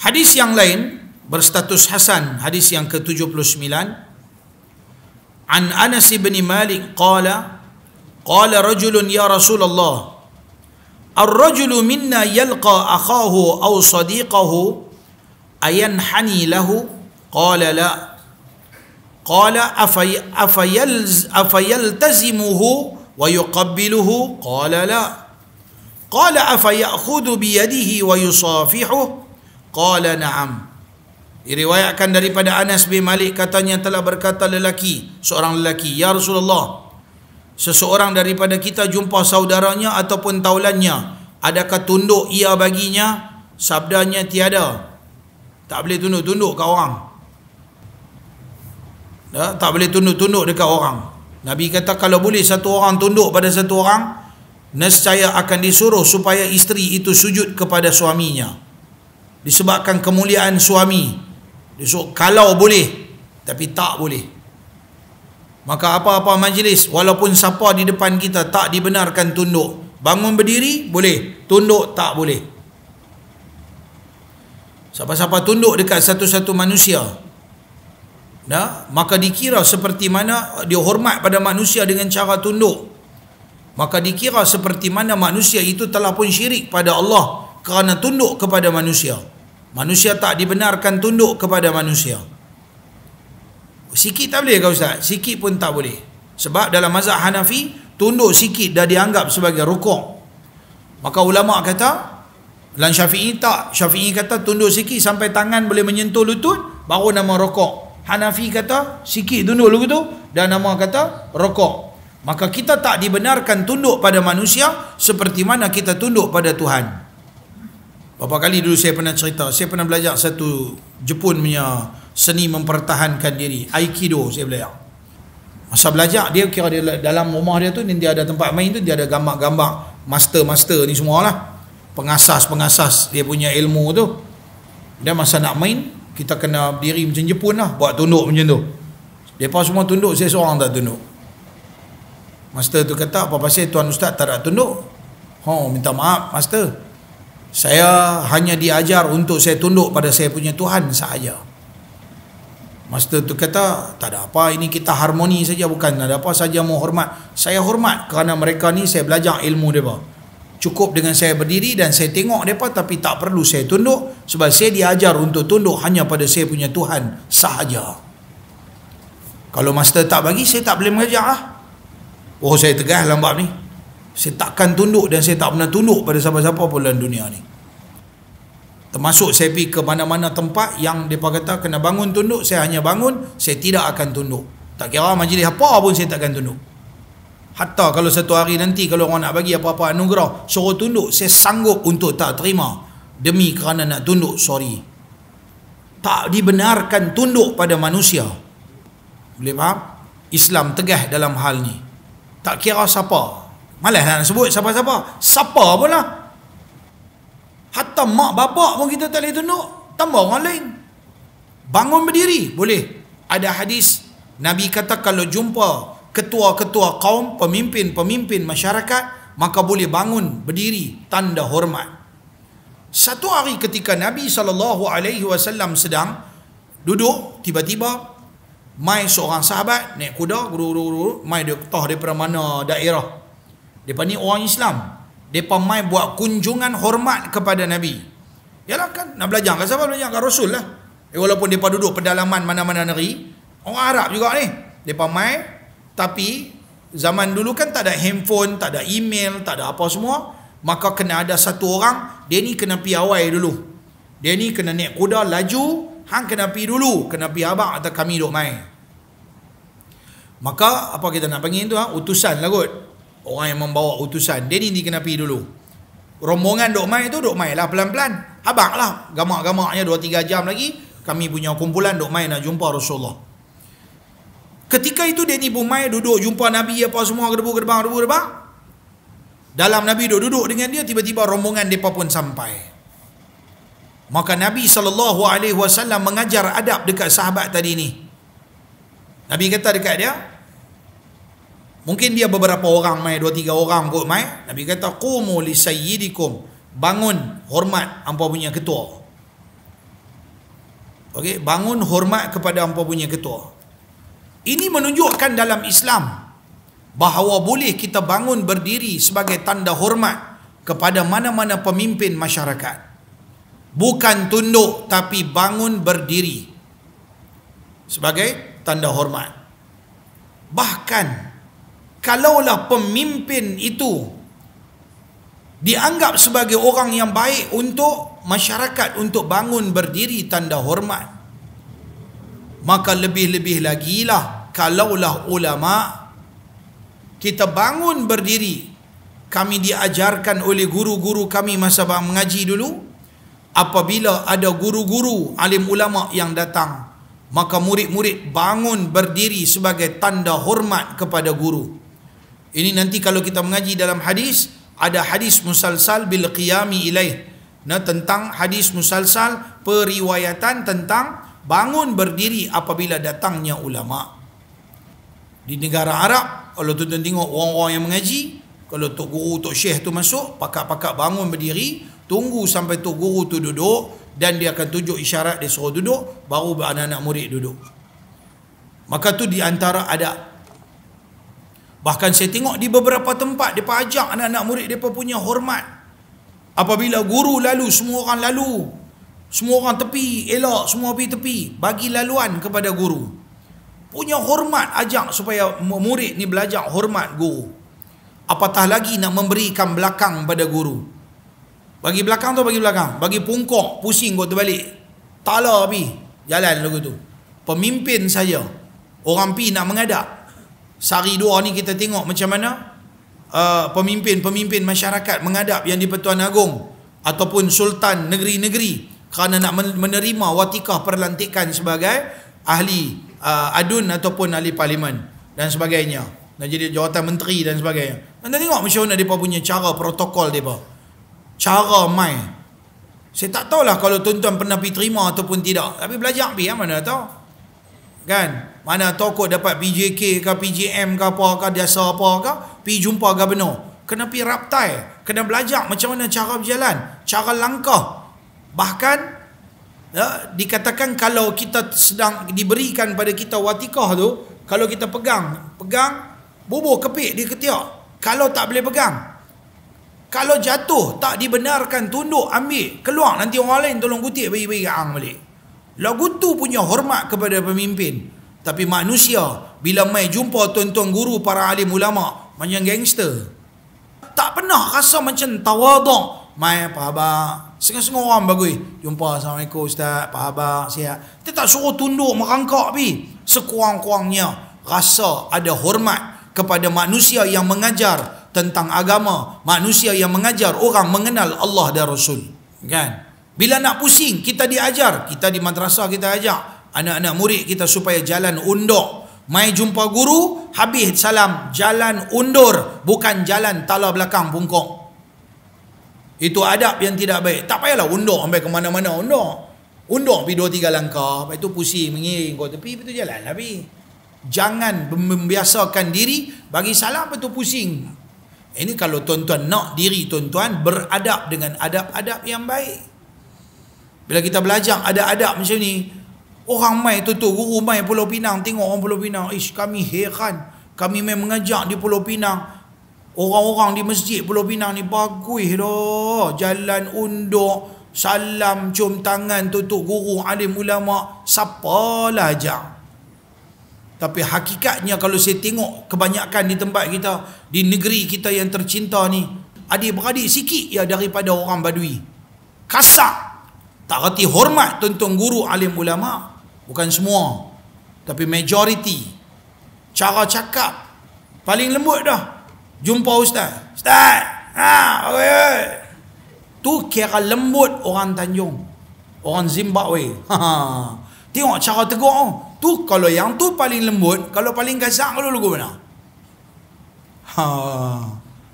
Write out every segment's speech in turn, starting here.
Hadis yang lain berstatus hasan, hadis yang ke-79. An Anas bin Malik qala qala rajulun ya Rasulullah, ar-rajulu minna yalqa akhahu aw sadiqahu ayanhani lahu? Qala la. Qala afayaltazimuhu wa yuqabbiluhu? Qala la. Qala afaya'khudhu biyadihi wa yusafihuhu? Qala na'am. Diriwayatkan daripada Anas bin Malik, katanya telah berkata lelaki, seorang lelaki, ya Rasulullah, seseorang daripada kita jumpa saudaranya ataupun taulannya, adakah tunduk ia baginya? Sabdanya tiada. Tak boleh tunduk-tunduk kat orang. Tak boleh tunduk-tunduk dekat orang. Nabi kata kalau boleh satu orang tunduk pada satu orang, nescaya akan disuruh supaya isteri itu sujud kepada suaminya, disebabkan kemuliaan suami. Disuruh kalau boleh, tapi tak boleh. Maka apa-apa majlis, walaupun siapa di depan kita, tak dibenarkan tunduk. Bangun berdiri boleh, tunduk tak boleh. Siapa-siapa tunduk dekat satu-satu manusia, maka dikira seperti mana dia hormat pada manusia dengan cara tunduk. Maka dikira seperti mana manusia itu telah pun syirik pada Allah kerana tunduk kepada manusia. Manusia tak dibenarkan tunduk kepada manusia. Sikit tak boleh ke Ustaz? Sikit pun tak boleh. Sebab dalam mazhab Hanafi, tunduk sikit dah dianggap sebagai rukuk. Maka ulama' kata, dalam Syafi'i tak. Syafi'i kata tunduk sikit sampai tangan boleh menyentuh lutut, baru nama rukuk. Hanafi kata sikit tunduk dulu tu, dan nama kata rukuk. Maka kita tak dibenarkan tunduk pada manusia seperti mana kita tunduk pada Tuhan. Berapa kali dulu saya pernah cerita, saya pernah belajar satu Jepun punya seni mempertahankan diri, Aikido saya belajar. Masa belajar, dia kira dia dalam rumah dia tu, dia ada tempat main tu, dia ada gambar-gambar master-master ni semualah, pengasas-pengasas dia punya ilmu tu. Dan masa nak main, kita kena berdiri macam Jepun lah, buat tunduk macam tu. Mereka semua tunduk, saya seorang tak tunduk. Master tu kata, apa pasal Tuan Ustaz tak nak tunduk? Oh, minta maaf Master, saya hanya diajar untuk saya tunduk pada saya punya Tuhan sahaja. Master tu kata, tak ada apa, ini kita harmoni saja, bukan ada apa, saja mau hormat. Saya hormat kerana mereka ni saya belajar ilmu mereka. Cukup dengan saya berdiri dan saya tengok mereka, tapi tak perlu saya tunduk, sebab saya diajar untuk tunduk hanya pada saya punya Tuhan sahaja. Kalau Master tak bagi, saya tak boleh mengajar lah. Oh, saya tegah dalam bab ni. Saya takkan tunduk dan saya tak pernah tunduk pada siapa-siapa pun dalam dunia ni. Termasuk saya pergi ke mana-mana tempat yang mereka kata kena bangun tunduk, saya hanya bangun, saya tidak akan tunduk. Tak kira majlis apa pun saya takkan tunduk. Hatta kalau satu hari nanti kalau orang nak bagi apa-apa anugerah, suruh tunduk, saya sanggup untuk tak terima. Demi kerana nak tunduk, sorry. Tak dibenarkan tunduk pada manusia. Boleh faham? Islam tegah dalam hal ni. Tak kira siapa. Malah nak sebut siapa-siapa. Siapa pun lah. Hatta mak bapak pun kita tak boleh tunduk, tambah orang lain. Bangun berdiri boleh. Ada hadis Nabi kata kalau jumpa ketua-ketua kaum, pemimpin-pemimpin masyarakat, maka boleh bangun berdiri tanda hormat. Satu hari ketika Nabi SAW sedang duduk, tiba-tiba mai seorang sahabat naik kuda, mai dia tah daripada mana daerah. Mereka ni orang Islam. Mereka mai buat kunjungan hormat kepada Nabi. Yalah kan, nak belajar kat siapa? Belajar kat Rasul lah. Walaupun mereka duduk pedalaman mana-mana negeri, orang Arab juga ni. Mereka mai, tapi zaman dulu kan tak ada handphone, tak ada email, tak ada apa semua. Maka kena ada satu orang, dia ni kena pergi awal dulu. Dia ni kena naik kuda laju, hang kena pergi dulu, kena pergi abang atau kami duduk mai. Maka apa kita nak panggil tu? Utusan lah kot. Orang yang membawa utusan, dia ni kena pergi dulu. Rombongan dok mai tu, dok mai lah pelan-pelan. Abang lah, gamak-gamaknya 2-3 jam lagi, kami punya kumpulan dok mai nak jumpa Rasulullah. Ketika itu dia ni pun mai duduk jumpa Nabi apa semua, gedebang. Dalam Nabi duduk dengan dia, tiba-tiba rombongan mereka pun sampai. Maka Nabi SAW mengajar adab dekat sahabat tadi ni. Nabi kata dekat dia, mungkin dia beberapa orang mai, 2-3 orang kot mai. Nabi kata, qumu li sayyidikum, bangun hormat hampa punya ketua. Okey, bangun hormat kepada hangpa punya ketua. Ini menunjukkan dalam Islam bahawa boleh kita bangun berdiri sebagai tanda hormat kepada mana-mana pemimpin masyarakat. Bukan tunduk, tapi bangun berdiri sebagai tanda hormat. Bahkan kalaulah pemimpin itu dianggap sebagai orang yang baik untuk masyarakat, untuk bangun berdiri tanda hormat, maka lebih-lebih lagi lah kalaulah ulama kita bangun berdiri. Kami diajarkan oleh guru-guru kami masa mengaji dulu, apabila ada guru-guru alim ulama yang datang, maka murid-murid bangun berdiri sebagai tanda hormat kepada guru. Ini nanti kalau kita mengaji dalam hadis, ada hadis musalsal bil qiyami ilaih. Nah, tentang hadis musalsal periwayatan tentang bangun berdiri apabila datangnya ulama. Di negara Arab, kalau tuan-tuan tengok orang-orang yang mengaji, kalau tok guru, tok syekh tu masuk, pakak-pakak bangun berdiri, tunggu sampai tok guru tu duduk, dan dia akan tunjuk isyarat, dia suruh duduk, baru anak-anak murid duduk. Maka tu di antara adab. Bahkan saya tengok di beberapa tempat mereka ajak anak-anak murid mereka punya hormat. Apabila guru lalu, semua orang tepi, elak, semua pergi tepi, bagi laluan kepada guru. Punya hormat, ajak supaya murid ni belajar hormat guru. Apatah lagi nak memberikan belakang pada guru. Bagi belakang tu bagi belakang, bagi pungkok, pusing kau terbalik. Taklah pi, jalan lagu tu. Pemimpin saja, orang pi nak mengadap. Sehari dua ni kita tengok macam mana pemimpin-pemimpin masyarakat mengadap yang di-Pertuan Agong ataupun sultan negeri-negeri kerana nak menerima watikah perlantikan sebagai ahli adun ataupun ahli parlimen dan sebagainya, dan jadi jawatan menteri dan sebagainya. Anda tengok macam mana mereka punya cara, protokol mereka, cara main. Saya tak tahulah kalau tuan-tuan pernah pergi terima ataupun tidak, tapi belajar pergi, mana tahu kan, mana tahu kot dapat PJK ke PJM ke apa ke dasar apa ke, pergi jumpa gubernur, kena pergi raptai, kena belajar macam mana cara berjalan, cara langkah. Bahkan dikatakan kalau kita sedang diberikan pada kita watikah tu, kalau kita pegang bubuh kepik dia ketiak, kalau tak boleh pegang, kalau jatuh tak dibenarkan tunduk, ambil keluar, nanti orang lain tolong kutip bagi ang balik. Lagu tu punya hormat kepada pemimpin. Tapi manusia bila mai jumpa tuan-tuan guru para alim ulama macam gangster. Tak pernah rasa macam tawaduk. Mai apa khabar? Sengah-sengah orang bagui. Jumpa, Assalamualaikum Ustaz, apa khabar? Sihat. Kita tak suruh tunduk merangkak pi. Sekurang-kurangnya rasa ada hormat kepada manusia yang mengajar tentang agama, manusia yang mengajar orang mengenal Allah dan Rasul. Kan? Bila nak pusing, kita diajar. Kita di madrasah kita ajar anak-anak murid kita supaya jalan undur. Mai jumpa guru, habis salam, jalan undur. Bukan jalan tala belakang bungkok. Itu adab yang tidak baik. Tak payahlah undur sampai ke mana-mana, undur. Undur pergi 2-3 langkah. Lepas tu pusing, mengiring kau tepi, lepas tu jalan habis. Jangan membiasakan diri bagi salam, lepas tu pusing. Ini kalau tuan-tuan nak diri tuan-tuan beradab dengan adab-adab yang baik. Bila kita belajar ada adab macam ni, orang mai tutup guru mai Pulau Pinang, tengok orang Pulau Pinang, ish, kami heran. Kami mai mengajar di Pulau Pinang, orang-orang di masjid Pulau Pinang ni bagus dah, jalan undur, salam, cium tangan, tutup guru alim ulama, siapalah ajar. Tapi hakikatnya kalau saya tengok kebanyakan di tempat kita, di negeri kita yang tercinta ni, adik-beradik sikit ya daripada orang badui. Kasar. Tak reti hormat tuan-tuan guru alim ulama. Bukan semua, tapi majoriti. Cara cakap paling lembut dah. Jumpa ustaz, ustaz, okay. Tu kira lembut orang Tanjung, orang Zimbabwe. Tengok cara tegur oh. Tu kalau yang tu paling lembut. Kalau paling kasar, kalau lugu mana?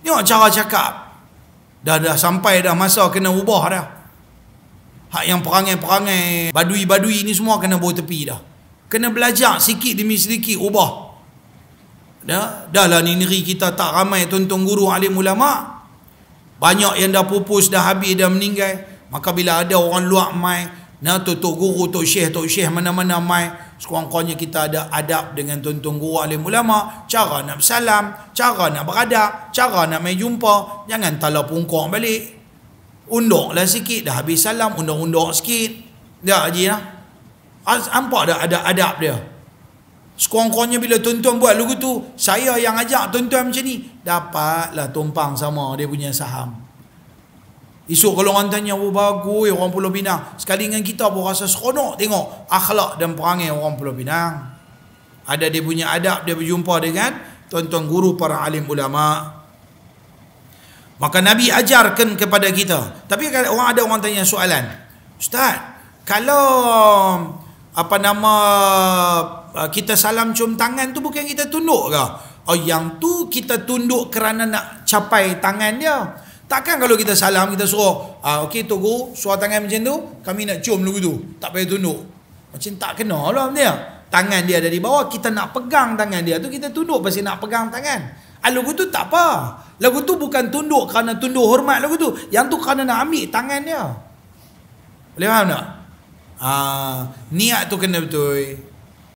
Tengok cara cakap. Dah sampai dah masa kena ubah dah. Hak yang perangai-perangai badui-badui ni semua kena bawa tepi dah. Kena belajar sikit demi sedikit ubah. Dah lah ni negeri kita tak ramai tuan-tuan guru alim ulama. Banyak yang dah pupus, dah habis, dah meninggal. Maka bila ada orang luar mai Nah, tok guru, tok syekh mana-mana mai. Sekurang-kurangnya kita ada adab dengan tuan-tuan guru alim ulama, cara nak salam, cara nak beradab, cara nak mai jumpa, jangan tala pungkok balik. Unduklah sikit, dah habis salam unduk-unduk sikit. Dah haji lah. Nampak dah ada adab dia. Sekurang-kurangnya bila tuan-tuan buat lagu tu, saya yang ajak tuan-tuan macam ni, dapatlah tumpang sama dia punya saham. Esok kalau orang tanya, oh bagus orang Pulau Pinang. Sekali dengan kita pun rasa seronok tengok akhlak dan perangai orang Pulau Pinang. Ada dia punya adab, dia berjumpa dengan tuan-tuan guru para alim ulama. Maka Nabi ajarkan kepada kita. Tapi kalau orang ada orang tanya soalan, Ustaz, kalau kita salam cium tangan tu bukan kita tunduk ke? Oh, yang tu kita tunduk kerana nak capai tangan dia. Takkan kalau kita salam, kita suruh, okey Tok Guru, suruh tangan macam tu, kami nak cium lagu tu. Tak payah tunduk. Macam tak kena lah dia. Tangan dia ada di bawah, kita nak pegang tangan dia tu, kita tunduk pasal nak pegang tangan. Lagu tu tak apa. Lagu tu bukan tunduk kerana tunduk hormat lagu tu. Yang tu kerana nak ambil tangan dia. Boleh faham tak? Niat tu kena betul.